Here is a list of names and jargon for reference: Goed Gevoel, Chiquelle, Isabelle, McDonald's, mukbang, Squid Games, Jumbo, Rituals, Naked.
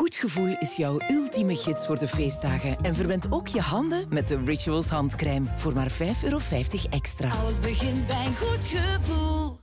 Goed Gevoel is jouw ultieme gids voor de feestdagen. En verwend ook je handen met de Rituals handcrème voor maar €5,50 extra. Alles begint bij een goed gevoel.